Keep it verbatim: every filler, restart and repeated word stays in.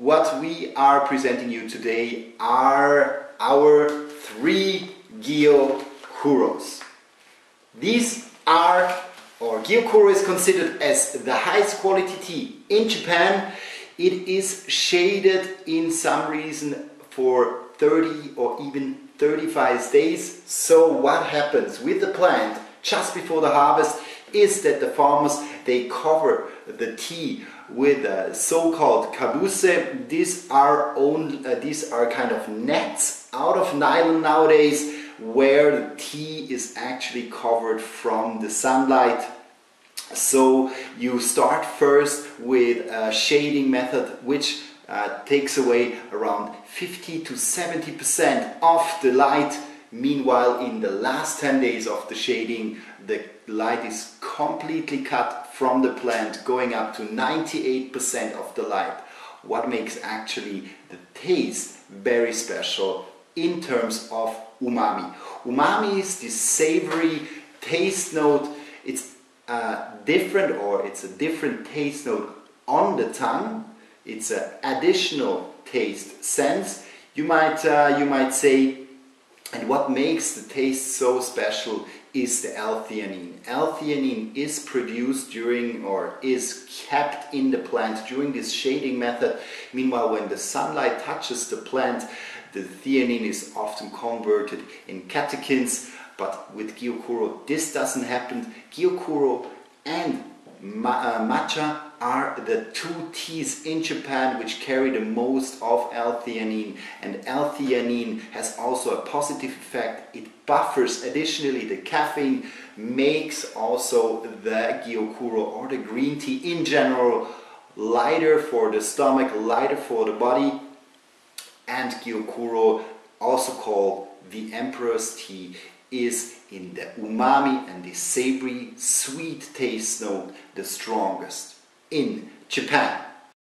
what we are presenting you today are our three gyokuros. These are, or gyokuro is considered as the highest quality tea in Japan. It is shaded in some reason for thirty or even thirty-five days. So what happens with the plant just before the harvest is that the farmers, they cover the tea with uh, so-called kabuse. These are owned, uh, these are kind of nets out of nylon nowadays, where the tea is actually covered from the sunlight. So you start first with a shading method which uh, takes away around fifty to seventy percent of the light. Meanwhile, in the last ten days of the shading, the light is completely cut from the plant, going up to ninety-eight percent of the light. What makes actually the taste very special in terms of umami. Umami is this savory taste note. It's uh, different, or it's a different taste note on the tongue. It's an additional taste sense, you might uh, you might say. And what makes the taste so special is the L-theanine. L-theanine is produced during, or is kept in the plant during this shading method. Meanwhile, when the sunlight touches the plant, the theanine is often converted in catechins. But with gyokuro, this doesn't happen. Gyokuro and ma uh, matcha are the two teas in Japan which carry the most of L-theanine, and L-theanine has also a positive effect. It buffers additionally the caffeine, makes also the gyokuro or the green tea in general lighter for the stomach, lighter for the body. And gyokuro, also called the emperor's tea, is in the umami and the savory sweet taste note the strongest in Japan.